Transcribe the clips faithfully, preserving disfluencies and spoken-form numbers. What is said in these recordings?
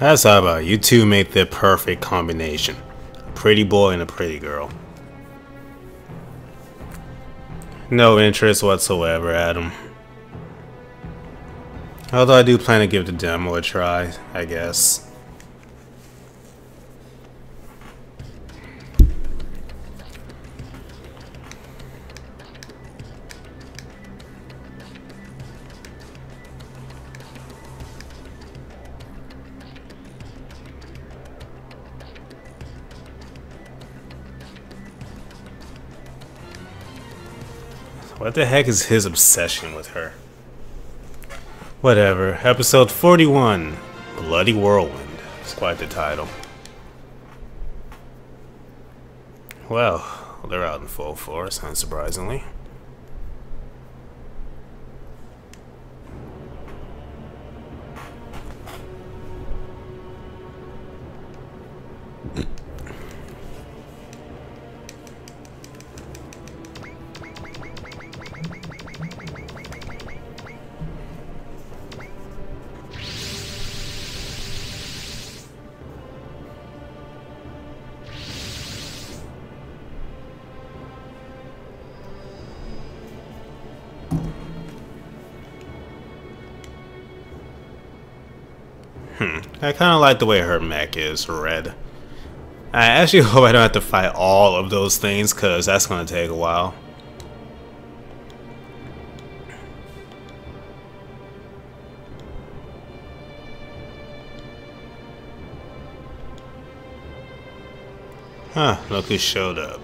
That's how about you two make the perfect combination. A pretty boy and a pretty girl. No interest whatsoever, Adam. Although I do plan to give the demo a try, I guess. What the heck is his obsession with her? Whatever. Episode forty-one, Bloody Whirlwind. It's quite the title. Well, they're out in full force, unsurprisingly. Hmm, I kind of like the way her mech is red. I actually hope I don't have to fight all of those things, because that's going to take a while. Huh, look who showed up.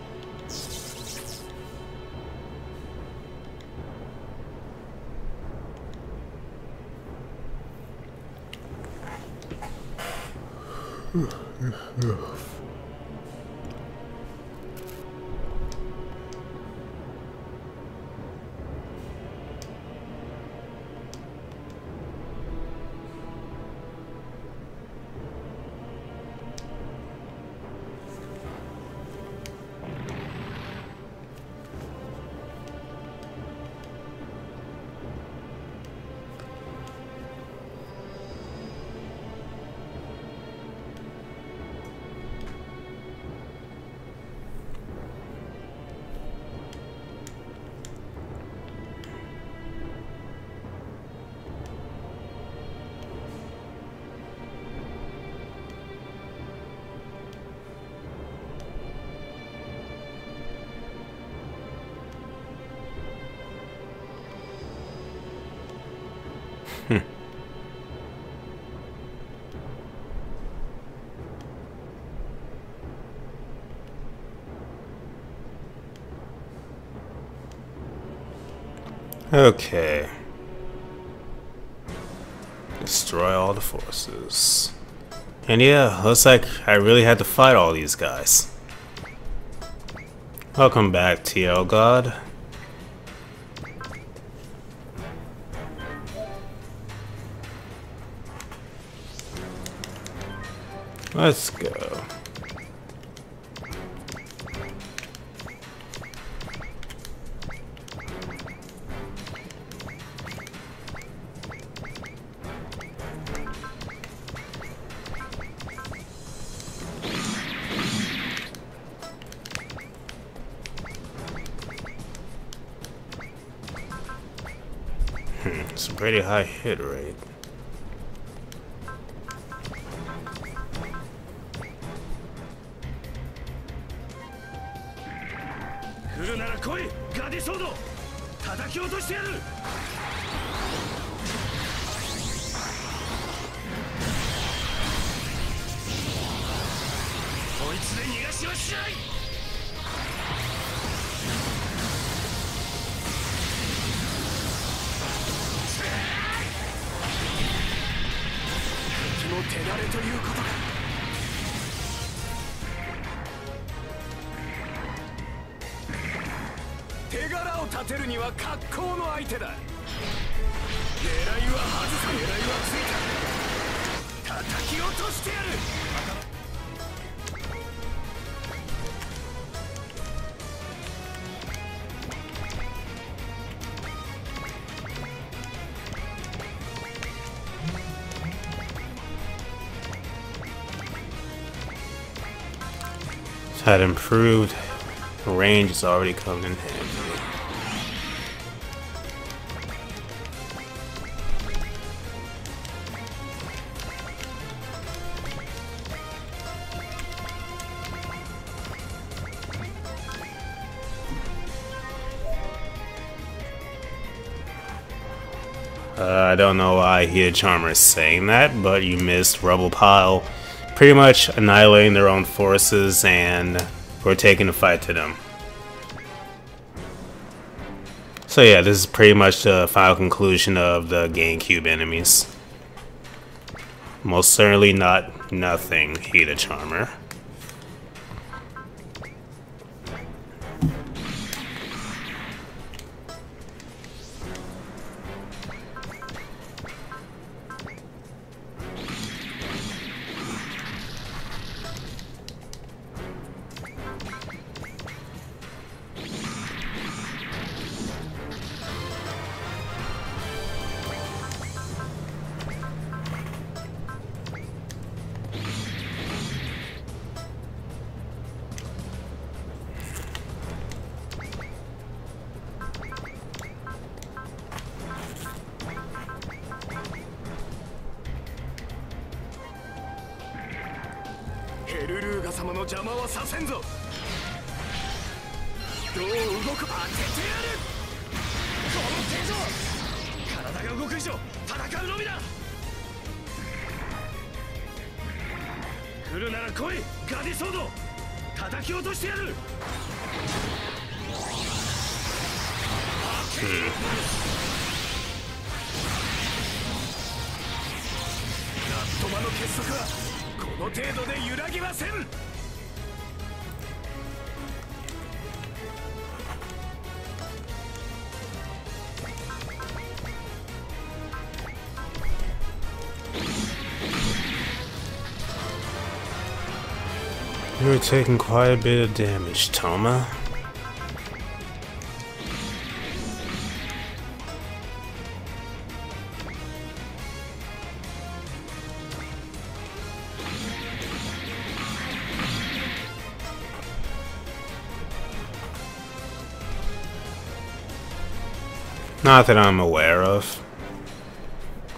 Okay. Destroy all the forces. And yeah, looks like I really had to fight all these guys. Welcome back, T L God. Let's go. It's a pretty high hit rate. had improved range is already coming in handy. Uh, I don't know why Heated Charmer is saying that, but you missed Rubble Pile pretty much annihilating their own forces and we're taking the fight to them. So yeah, this is pretty much the final conclusion of the GameCube enemies. Most certainly not nothing, Heated Charmer. You're taking quite a bit of damage, Toma. Not that I'm aware of,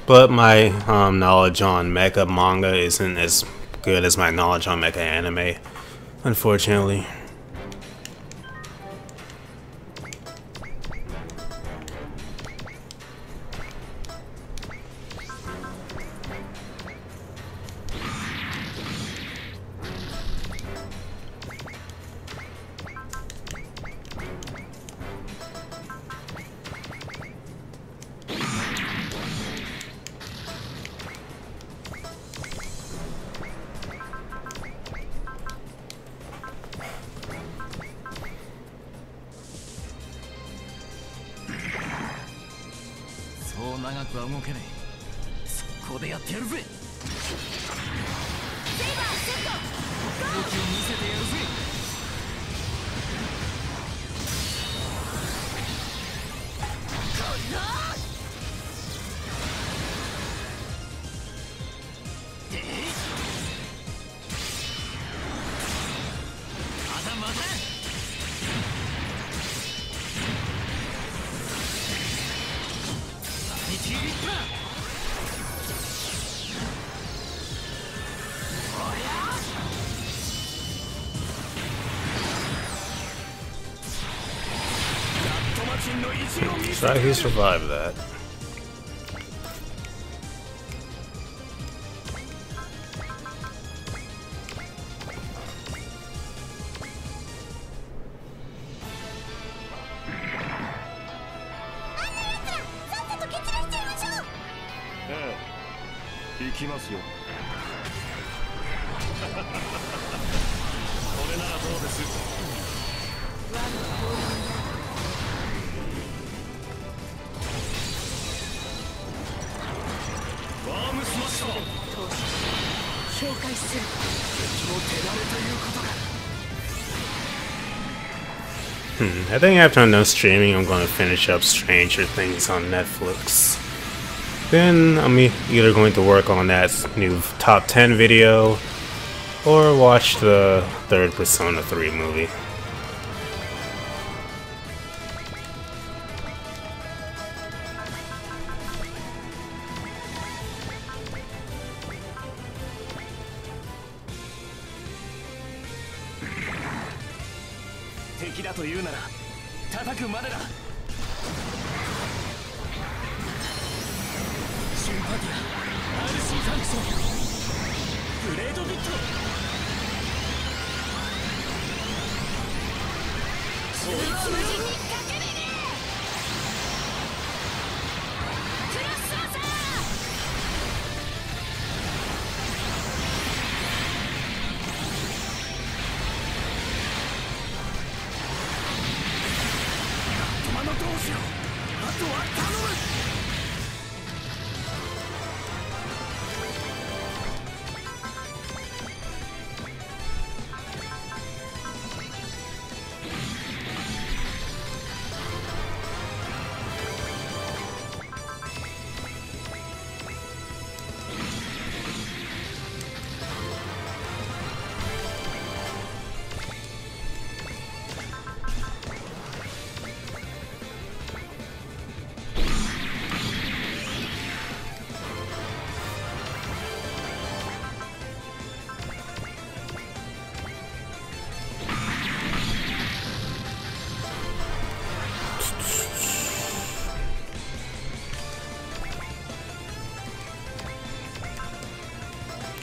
but my um, knowledge on mecha manga isn't as good as my knowledge on mecha anime, unfortunately. Try to survive that. Hmm, I think after I'm done streaming, I'm going to finish up Stranger Things on Netflix. Then I'm either going to work on that new top ten video, Or watch the third Persona three movie.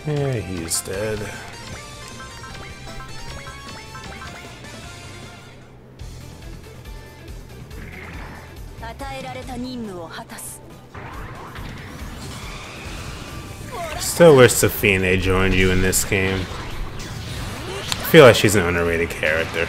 Yeah, he's dead. Still wish Safine joined you in this game. I feel like she's an underrated character.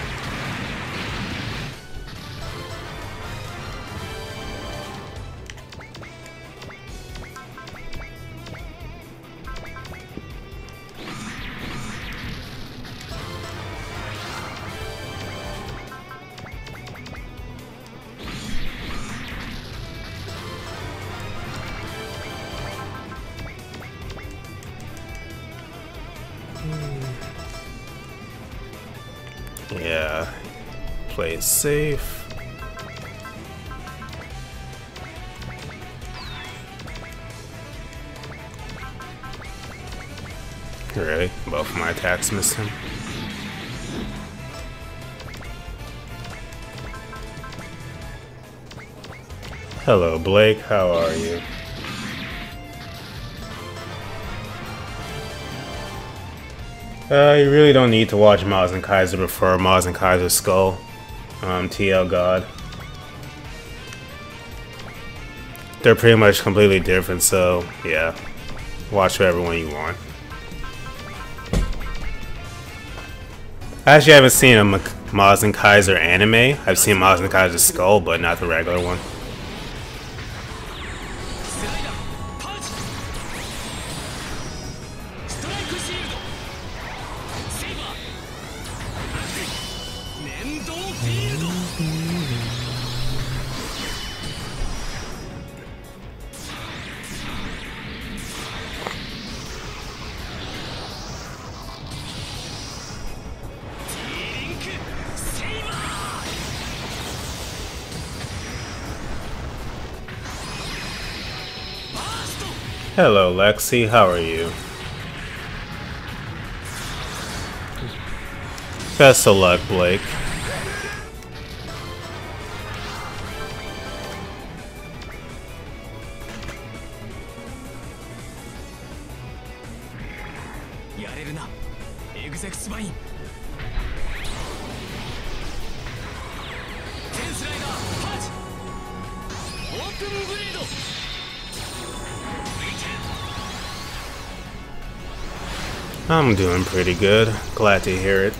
Yeah, play it safe. Really? Both my attacks missed him. Hello, Blake. How are you? Uh, you really don't need to watch Mazinkaiser before Mazinkaiser Skull, um, T L God. They're pretty much completely different, so yeah, watch whatever one you want. I actually haven't seen a M Mazinkaiser anime. I've seen Mazinkaiser Skull, but not the regular one. Hello, Lexi. How are you? Best of luck, Blake. I'm doing pretty good. Glad to hear it.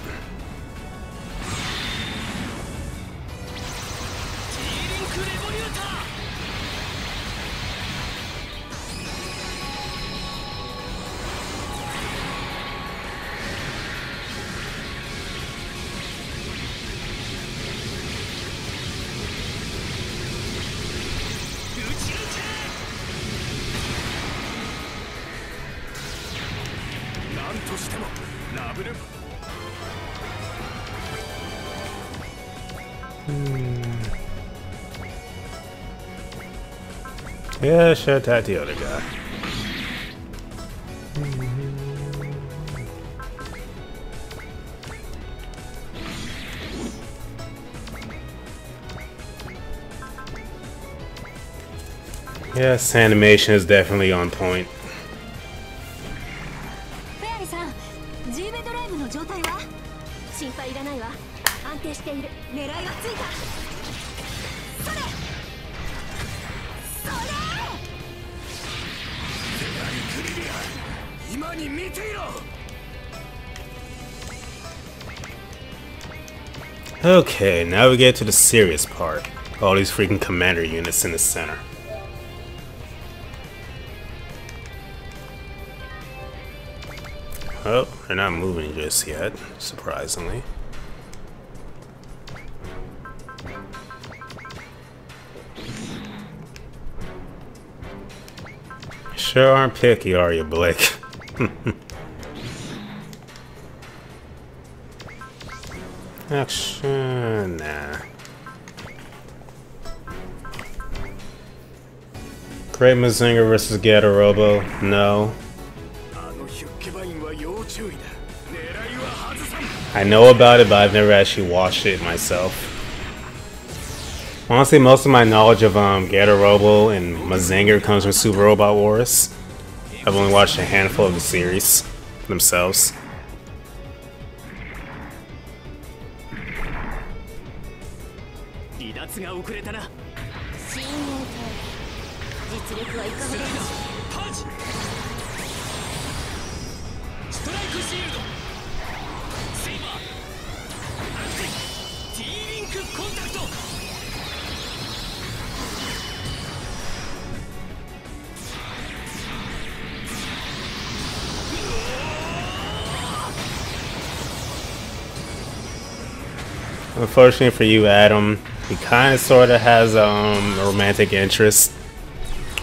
Hmm. Yeah, shut out the other guy. Yes, animation is definitely on point. Okay, now we get to the serious part. All these freaking commander units in the center. Oh, they're not moving just yet, surprisingly. Sure aren't picky, are you, Blake? Action, nah. Great Mazinger versus Getter Robo, no. I know about it, but I've never actually watched it myself. Honestly, most of my knowledge of um, Getter Robo and Mazinger comes from Super Robot Wars. I've only watched a handful of the series themselves. Unfortunately for you, Adam, he kind of sort of has um, a romantic interest.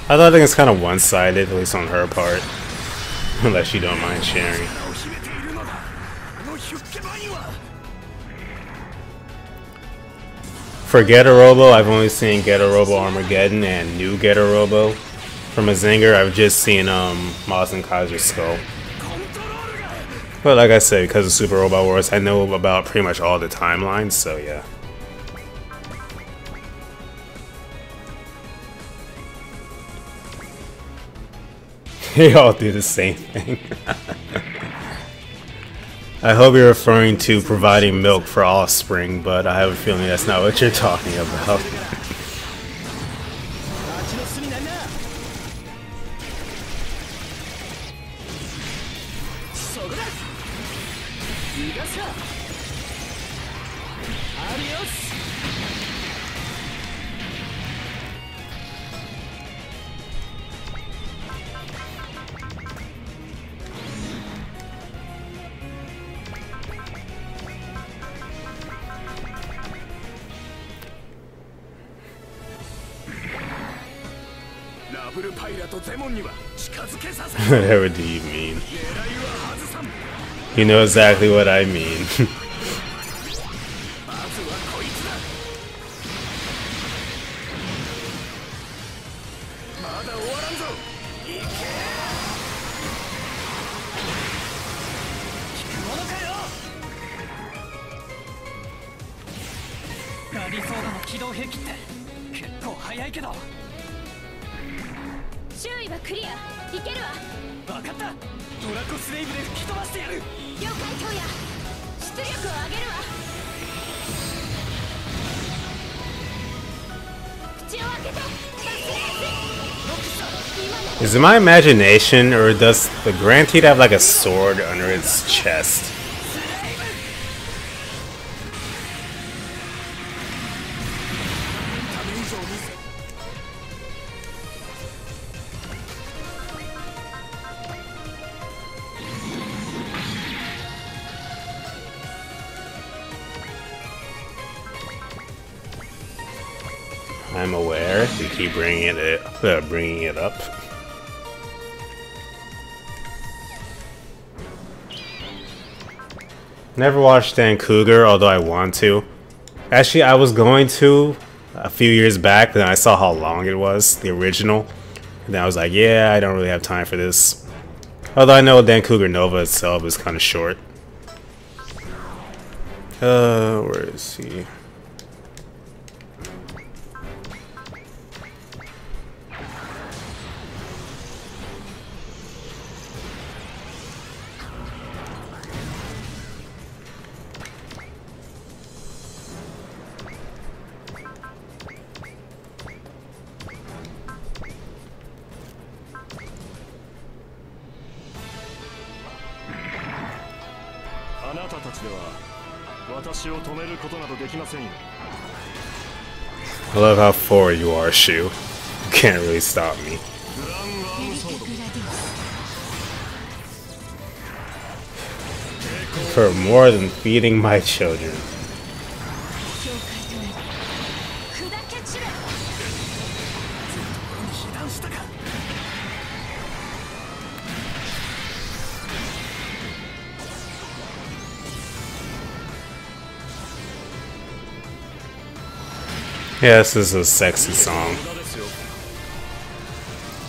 I don't think it's kind of one-sided, at least on her part. Unless you don't mind sharing. For Getter Robo, I've only seen Getter Robo Armageddon and New Getter Robo. For Mazinger, I've just seen um, Mazinkaiser Skull. But like I said, because of Super Robot Wars, I know about pretty much all the timelines, so yeah. They all do the same thing. I hope you're referring to providing milk for offspring, but I have a feeling that's not what you're talking about. Whatever do you mean? You know exactly what I mean. Is it my imagination, or does the Grand Teeth have like a sword under its chest? I'm aware. You keep bringing it, it uh, bringing it up. Never watched Dancougar, although I want to. Actually, I was going to a few years back, but then I saw how long it was, the original. And I was like, yeah, I don't really have time for this. Although I know Dancougar Nova itself is kind of short. Uh, where is he? I love how forward you are, Shu. You can't really stop me. For more than feeding my children. Yes, this is a sexy song.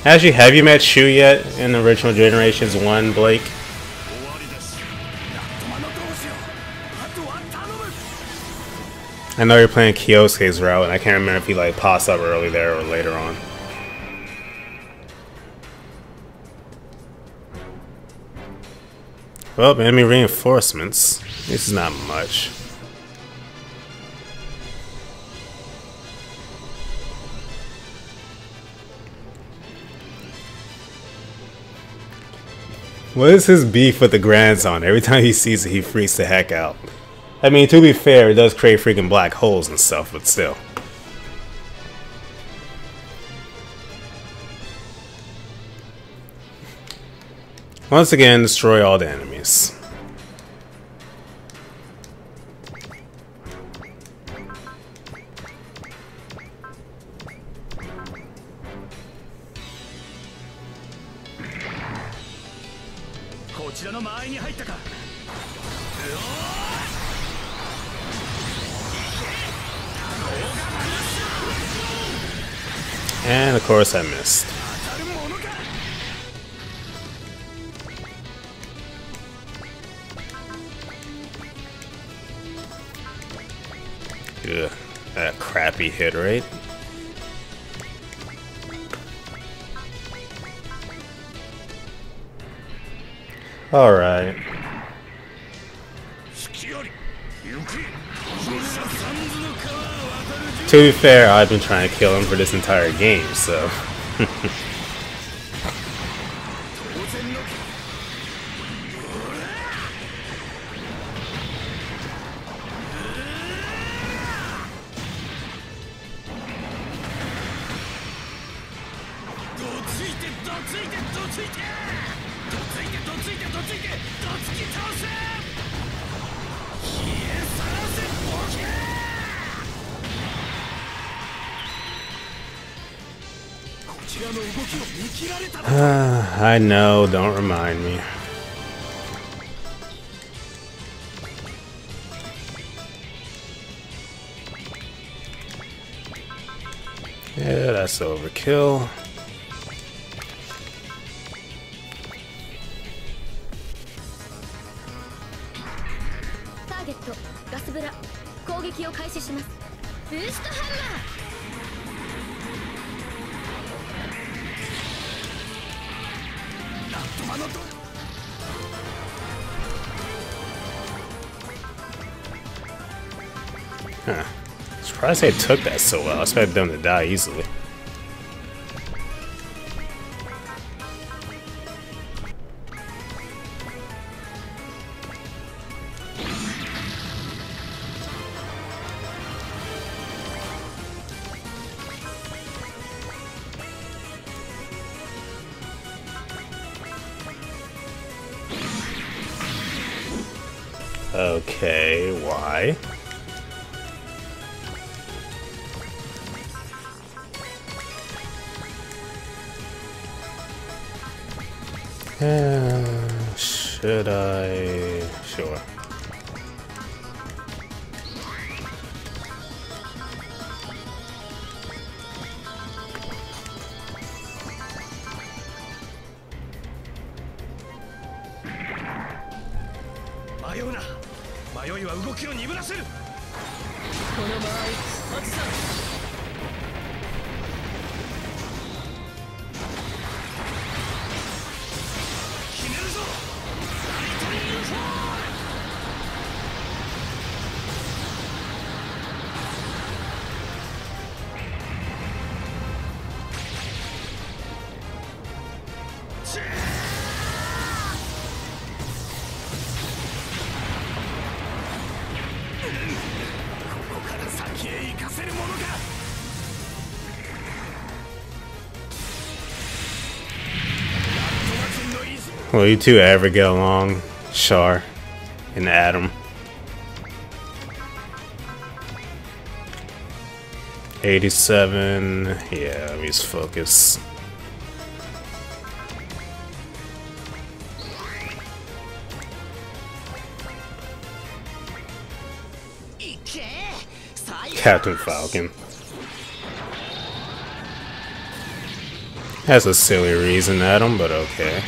Actually, have you met Shu yet in the original Generations one, Blake? I know you're playing Kyosuke's route, and I can't remember if he like pops up early there or later on. Well, enemy reinforcements. This is not much. What is his beef with the Granzon? Every time he sees it, he freaks the heck out. I mean, to be fair, it does create freaking black holes and stuff, but still. Once again, destroy all the enemies. And of course I missed. Ugh, that crappy hit rate. All right. To be fair, I've been trying to kill him for this entire game, so... I know, don't remind me. Yeah, that's overkill. Huh. Surprised they took that so well. I expected them to die easily. Okay, why? Uh, should I? Sure. 迷いは動きを鈍らせる。この場合発散。決めるぞライトニングフォール。Will you two ever get along, Char and Adam? eighty-seven. Yeah, let me just focus. Captain Falcon. That's a silly reason, Adam, but okay.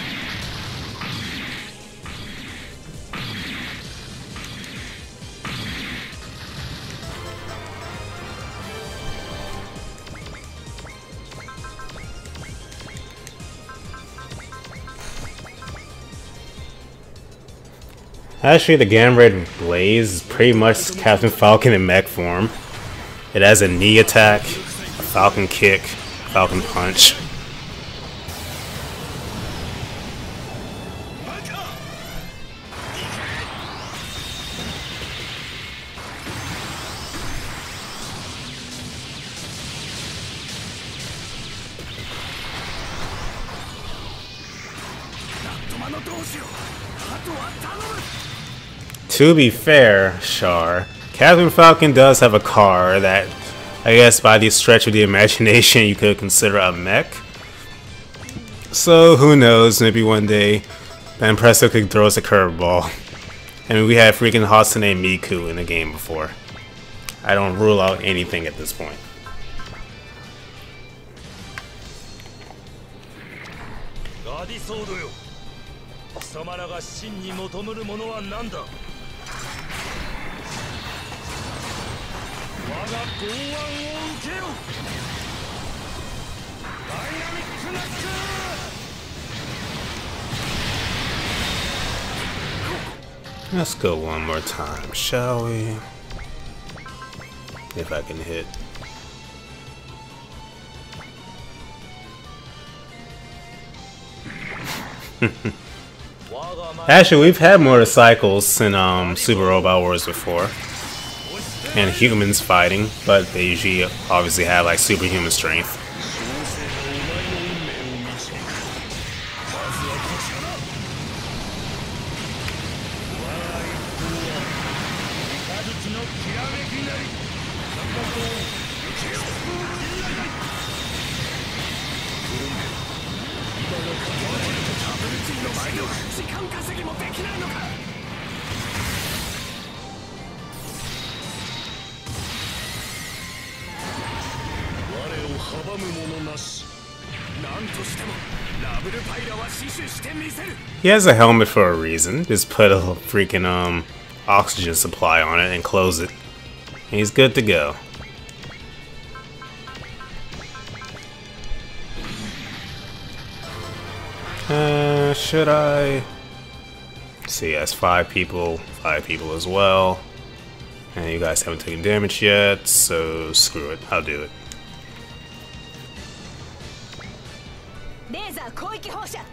Actually, the Gambit Blaze is pretty much Captain Falcon in mech form. It has a knee attack, a Falcon kick, Falcon punch. To be fair, Char, Captain Falcon does have a car that, I guess by the stretch of the imagination, you could consider a mech. So who knows, maybe one day Banpresto could throw us a curveball. I mean, we had freaking Hatsune Miku in the game before. I don't rule out anything at this point. Let's go one more time, shall we? If I can hit. Actually, we've had motorcycles in um, Super Robot Wars before. And humans fighting, but they usually obviously have like superhuman strength. He has a helmet for a reason. Just put a freaking um oxygen supply on it and close it. And he's good to go. Uh, should I? See, that's five people, five people as well. And you guys haven't taken damage yet, so screw it. I'll do it.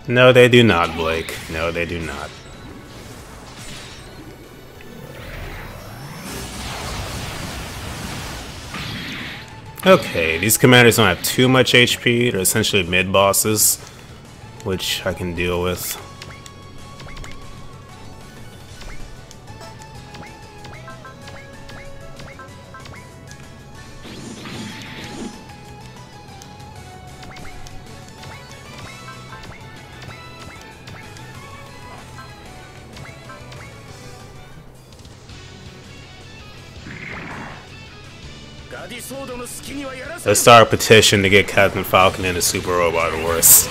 No, they do not, Blake. No, they do not. Okay, these commanders don't have too much H P. They're essentially mid-bosses, which I can deal with. Let's start a petition to get Captain Falcon into Super Robot Wars.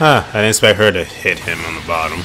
Huh, I didn't expect her to hit him on the bottom.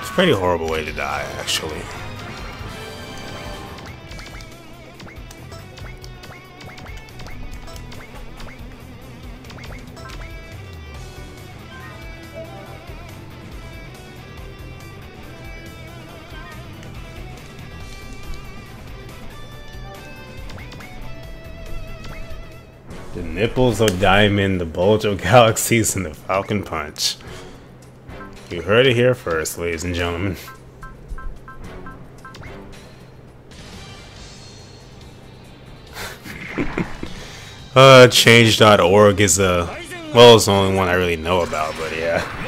It's a pretty horrible way to die, actually. The nipples of diamond, the bulge of galaxies, and the Falcon Punch. You heard it here first, ladies and gentlemen. uh, change dot org is a... well, it's the only one I really know about, but yeah.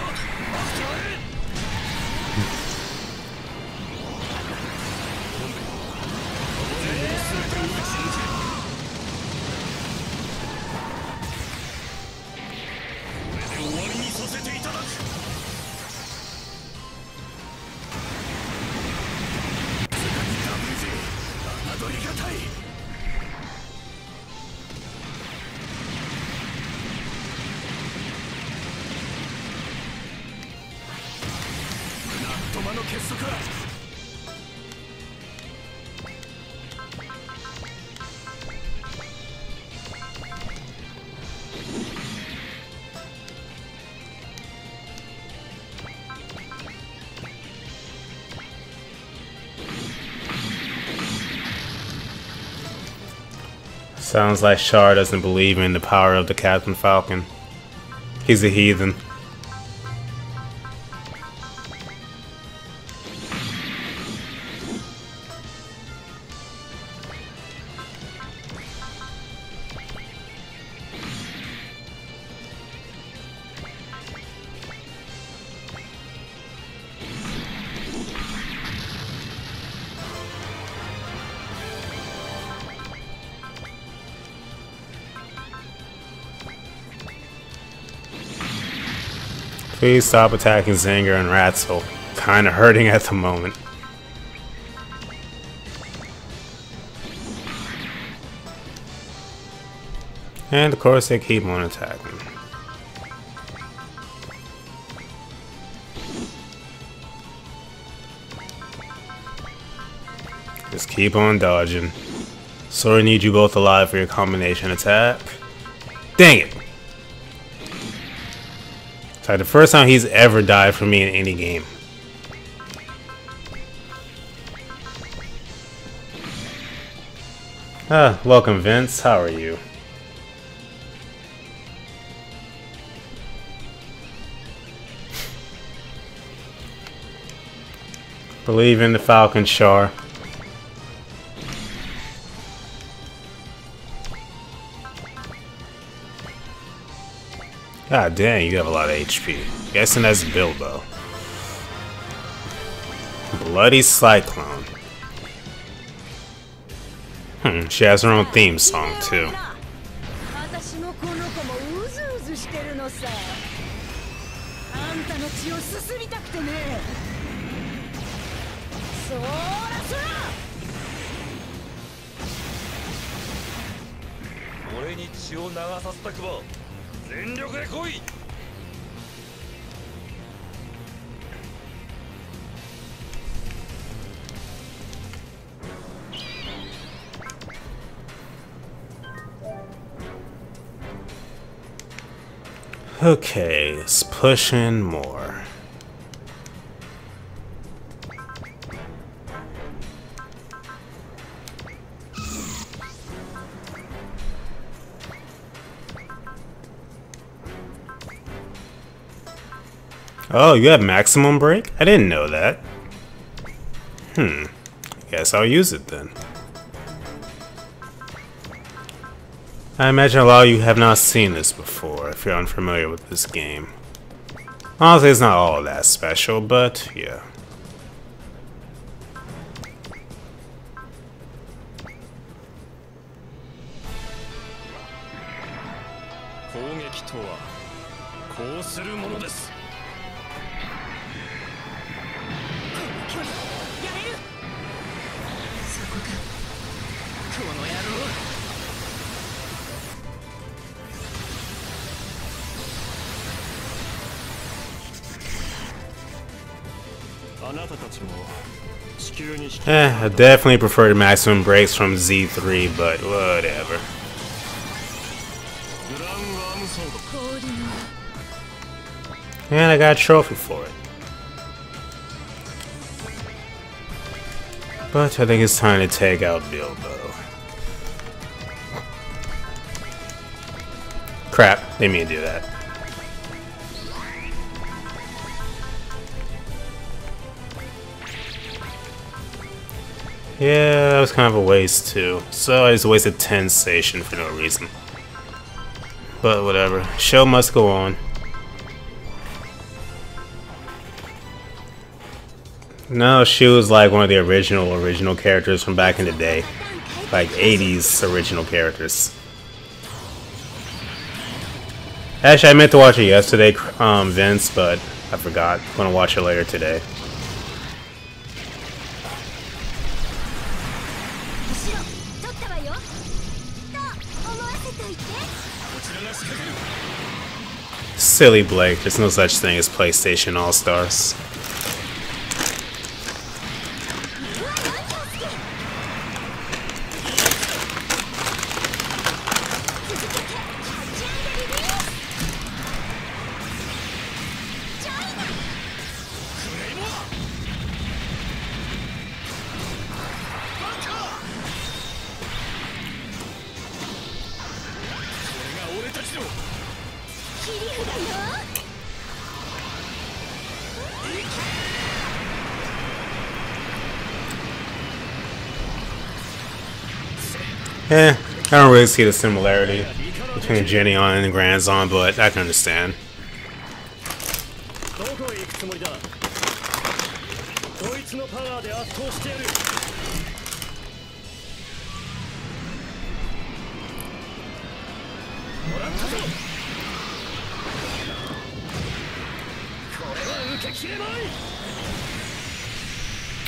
Sounds like Char doesn't believe in the power of the Captain Falcon. He's a heathen. Please stop attacking Zinger and Ratzel. Kinda hurting at the moment. And of course they keep on attacking. Just keep on dodging. Sorry, need you both alive for your combination attack. Dang it! Like the first time he's ever died for me in any game. Ah, welcome Vince, how are you? Believe in the Falcon, Char. God dang, you have a lot of H P. I'm guessing that's Bilbo. Bloody Cyclone. Hmm, she has her own theme song too. Okay, let's push in more. Oh, you have maximum break? I didn't know that. Hmm. Guess I'll use it then. I imagine a lot of you have not seen this before, if you're unfamiliar with this game. Honestly, it's not all that special, but yeah. Eh, I definitely prefer the maximum breaks from Z three, but whatever. And I got a trophy for it. But I think it's time to take out Bilbo. Crap, they mean to do that. Yeah, that was kind of a waste too. So I just wasted ten station for no reason. But whatever. Show must go on. No, she was like one of the original original characters from back in the day. Like eighties original characters. Actually, I meant to watch it yesterday, um, Vince, but I forgot. I'm gonna watch it later today. Silly Blake, there's no such thing as PlayStation All-Stars. Eh, I don't really see the similarity between Genion and Granzon, but I can understand.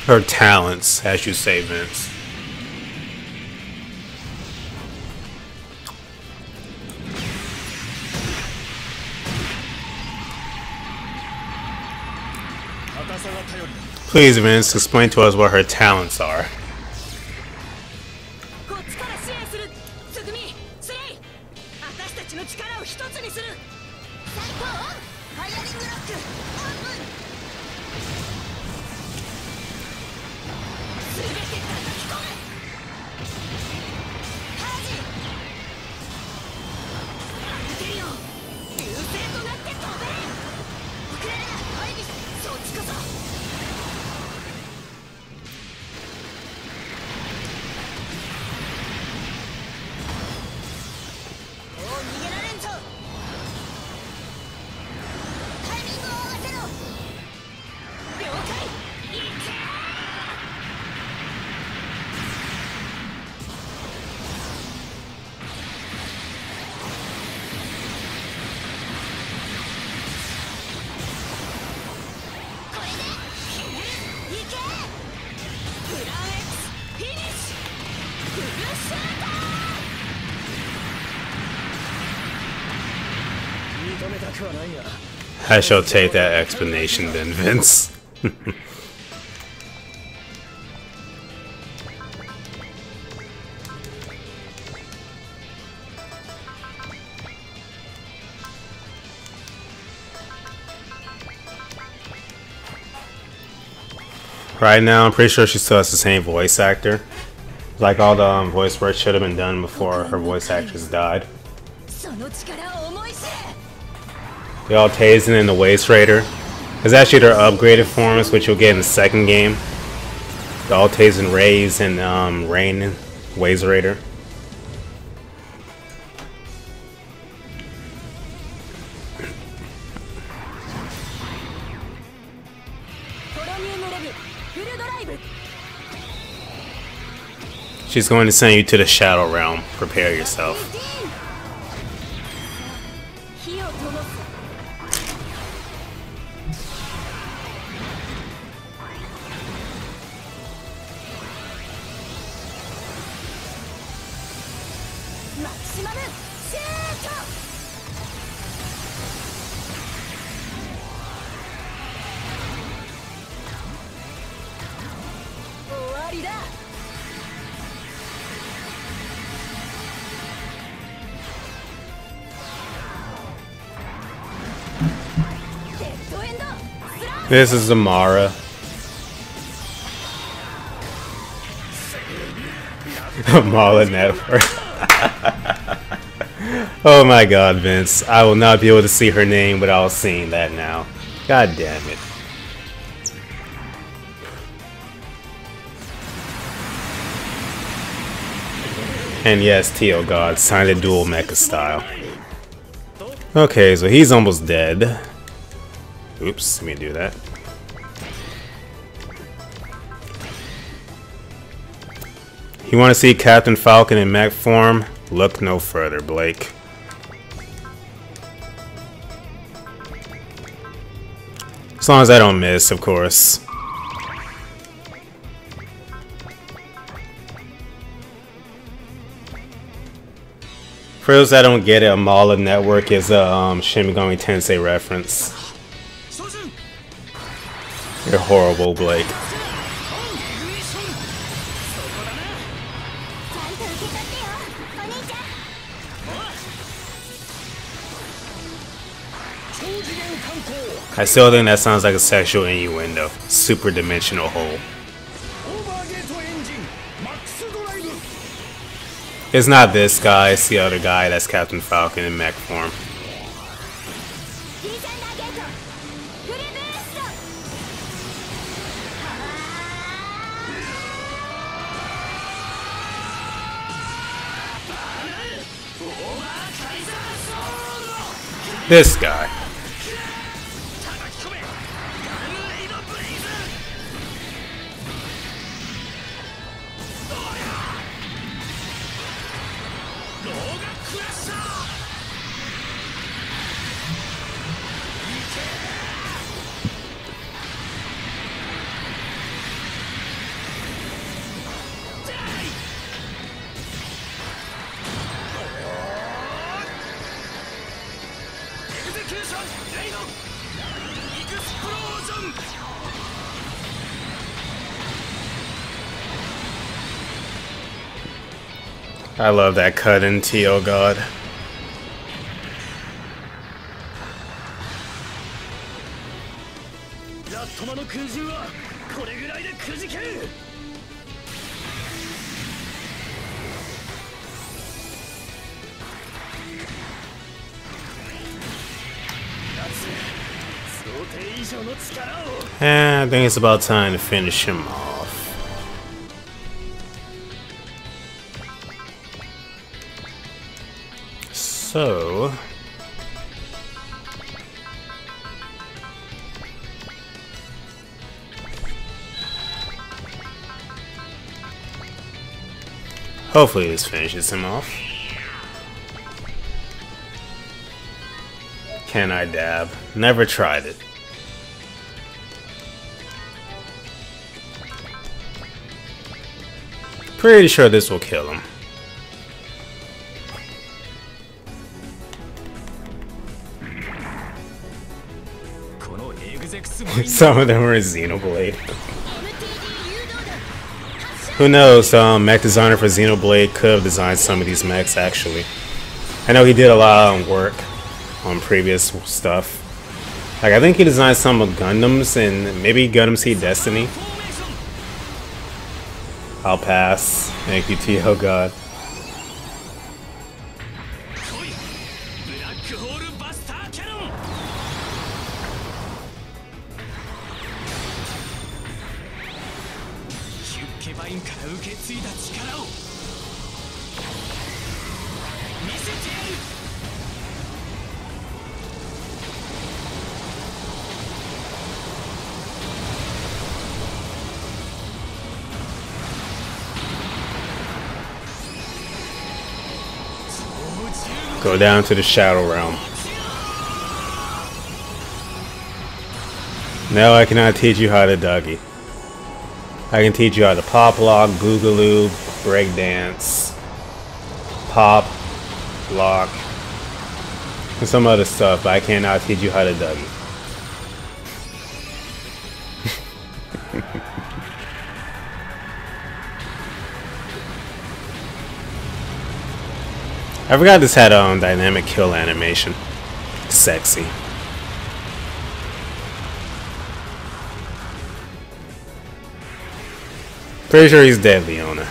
Her talents, as you say, Vince. Please, Vince, explain to us what her talents are. I shall take that explanation then, Vince. Right now, I'm pretty sure she still has the same voice actor. Like all the um, voice work should have been done before her voice actress died. The Altazen and the Weissritter is actually their upgraded forms, which you'll get in the second game. The Altazen Rays and um, Rain Weissritter. She's going to send you to the Shadow Realm. Prepare yourself. This is Amara. Amala Network. Oh my god, Vince. I will not be able to see her name without seeing that now. God damn it. And yes, T L God signed a dual mecha style. Okay, so he's almost dead. Oops, let me do that. You want to see Captain Falcon in mech form? Look no further, Blake. As long as I don't miss, of course. For those that don't get it, Amala Network is a um, Shin Megami Tensei reference. You're horrible, Blake. I still think that sounds like a sexual innuendo. Super dimensional hole. It's not this guy, it's the other guy. That's Captain Falcon in mech form. This guy. I love that cut in T L God. And I think it's about time to finish him off. So, hopefully this finishes him off. Can I dab? Never tried it. Pretty sure this will kill him. Some of them are Xenoblade. Who knows, um, mech designer for Xenoblade could have designed some of these mechs, actually. I know he did a lot of work on previous stuff. Like, I think he designed some of Gundams and maybe Gundam-C Destiny. I'll pass. Thank you, T L God. 天から受け継いだ力を見せてやる。Go down to the Shadow Realm. No, I cannot teach you how to doggy. I can teach you how to pop lock, boogaloo, breakdance, pop, lock, and some other stuff, but I cannot teach you how to doggy. I forgot this had um dynamic kill animation. Sexy. Pretty sure he's dead, Leona.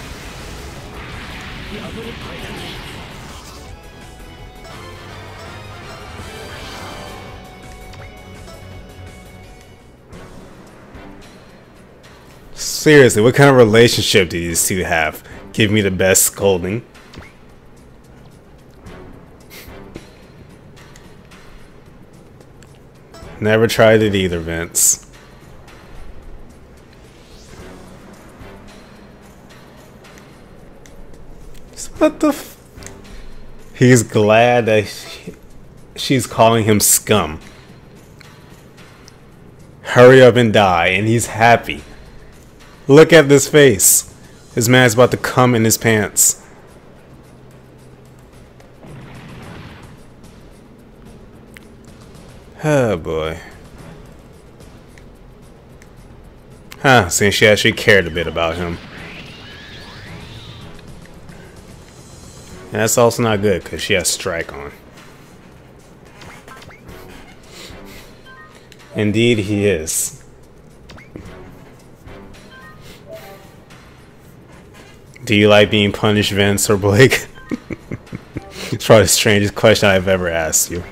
Seriously, what kind of relationship do these two have? Give me the best scolding. Never tried it either, Vince. What the f- He's glad that she, she's calling him scum. Hurry up and die, and he's happy. Look at this face. This man's about to cum in his pants. Oh boy. Huh, since she actually cared a bit about him. And that's also not good because she has strike on. Indeed he is. Do you like being punished, Vince or Blake? It's probably the strangest question I've ever asked you.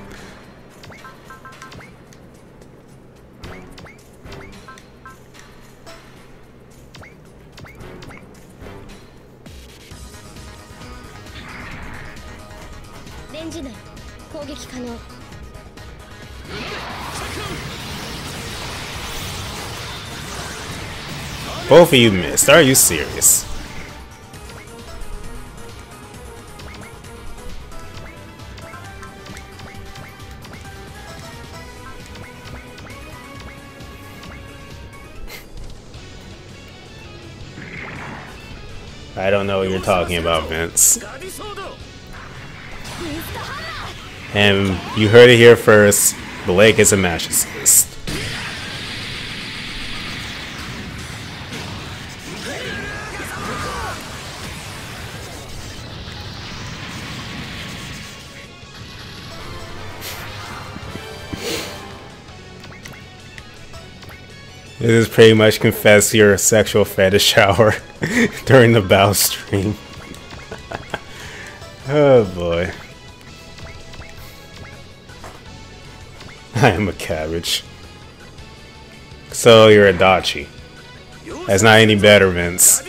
Both of you missed. Are you serious? I don't know what you're talking about, Vince. And you heard it here first. Blake is a masochist. This is pretty much confess your sexual fetish hour during the bow stream. Oh boy. I am a cabbage. So you're a Dachi. That's not any better, Vince.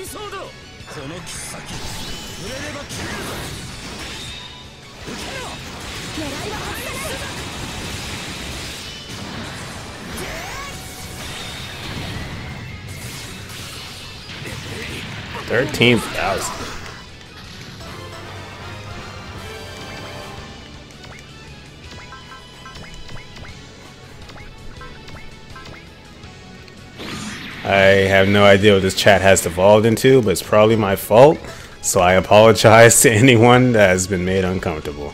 thirteen thousand. I have no idea what this chat has devolved into, but it's probably my fault, so I apologize to anyone that has been made uncomfortable.